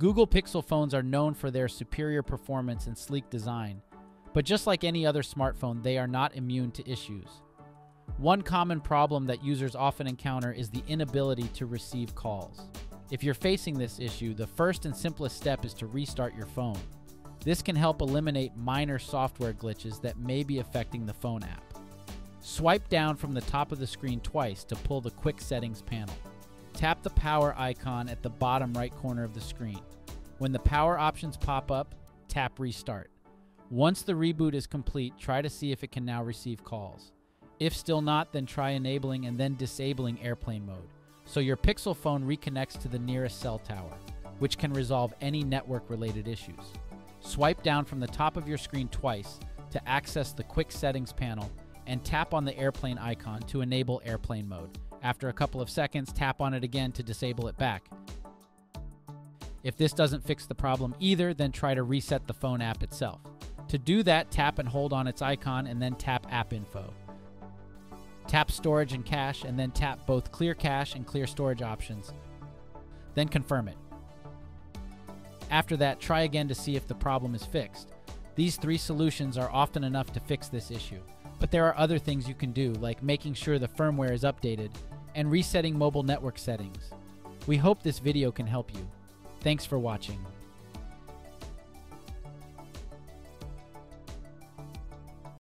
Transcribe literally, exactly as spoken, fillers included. Google Pixel phones are known for their superior performance and sleek design, but just like any other smartphone, they are not immune to issues. One common problem that users often encounter is the inability to receive calls. If you're facing this issue, the first and simplest step is to restart your phone. This can help eliminate minor software glitches that may be affecting the phone app. Swipe down from the top of the screen twice to pull the Quick Settings panel. Tap the power icon at the bottom right corner of the screen. When the power options pop up, tap Restart. Once the reboot is complete, try to see if it can now receive calls. If still not, then try enabling and then disabling airplane mode, so your Pixel phone reconnects to the nearest cell tower, which can resolve any network-related issues. Swipe down from the top of your screen twice to access the Quick Settings panel and tap on the airplane icon to enable airplane mode. After a couple of seconds, tap on it again to disable it back. If this doesn't fix the problem either, then try to reset the phone app itself. To do that, tap and hold on its icon and then tap App Info. Tap Storage and Cache and then tap both Clear Cache and Clear Storage options. Then confirm it. After that, try again to see if the problem is fixed. These three solutions are often enough to fix this issue, but there are other things you can do, like making sure the firmware is updated and resetting mobile network settings. We hope this video can help you. Thanks for watching.